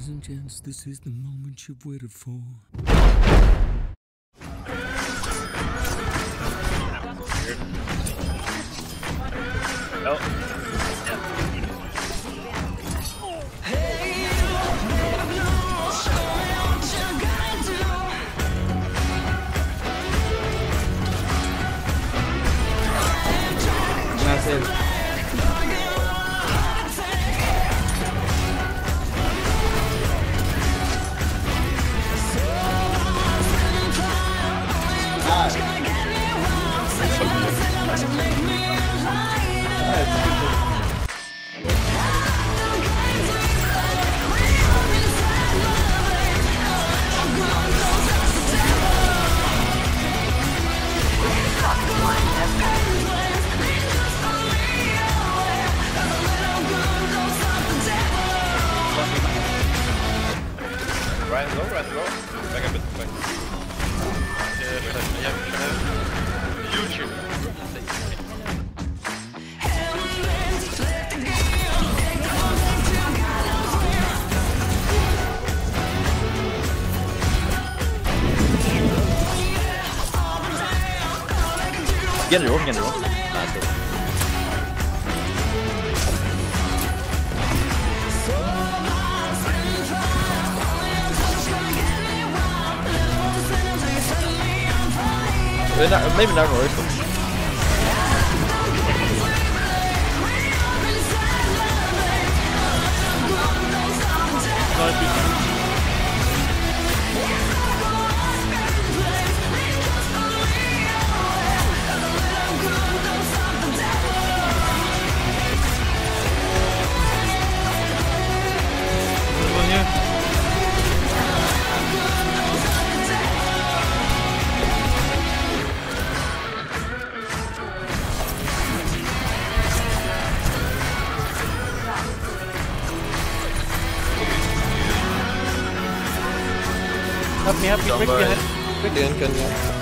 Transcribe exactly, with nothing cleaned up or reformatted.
Ladies and gents, this is the moment you've waited for. Oh. Right low, right low. Back a bit, back. Yeah, yeah. YouTube. Get it over, get it over. That's it. Maybe not, maybe not reversal. Help me, help me, quick behind. Quick in, can you?